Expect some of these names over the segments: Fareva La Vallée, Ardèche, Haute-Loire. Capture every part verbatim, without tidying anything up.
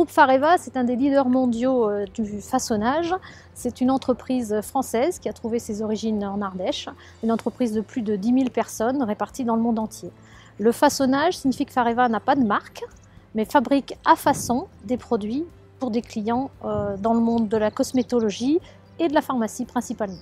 groupe Fareva, c'est un des leaders mondiaux euh, du façonnage. C'est une entreprise française qui a trouvé ses origines en Ardèche, une entreprise de plus de dix mille personnes réparties dans le monde entier. Le façonnage signifie que Fareva n'a pas de marque, mais fabrique à façon des produits pour des clients euh, dans le monde de la cosmétologie et de la pharmacie principalement.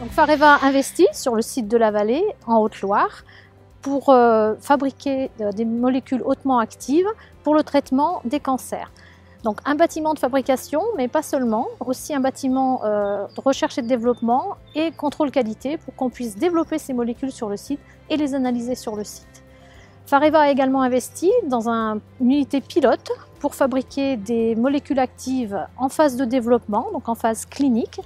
Donc Fareva investit sur le site de la Vallée, en Haute-Loire, pour euh, fabriquer euh, des molécules hautement actives pour le traitement des cancers. Donc un bâtiment de fabrication, mais pas seulement, aussi un bâtiment euh, de recherche et de développement et contrôle qualité pour qu'on puisse développer ces molécules sur le site et les analyser sur le site. Fareva a également investi dans un, une unité pilote pour fabriquer des molécules actives en phase de développement, donc en phase clinique.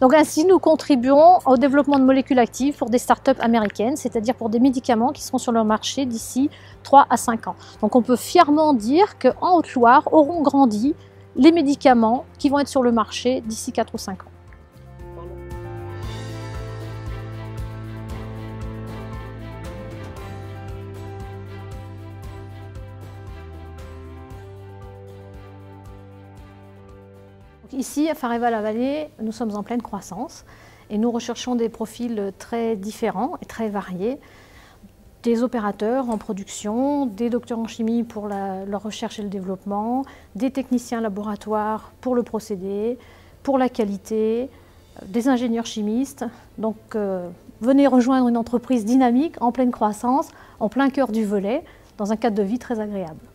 Donc ainsi, nous contribuons au développement de molécules actives pour des startups américaines, c'est-à-dire pour des médicaments qui seront sur leur marché d'ici trois à cinq ans. Donc on peut fièrement dire qu'en Haute-Loire auront grandi les médicaments qui vont être sur le marché d'ici quatre ou cinq ans. Ici, à Fareva La Vallée, nous sommes en pleine croissance et nous recherchons des profils très différents et très variés. Des opérateurs en production, des docteurs en chimie pour la, leur recherche et le développement, des techniciens laboratoires pour le procédé, pour la qualité, des ingénieurs chimistes. Donc euh, venez rejoindre une entreprise dynamique, en pleine croissance, en plein cœur du Velay, dans un cadre de vie très agréable.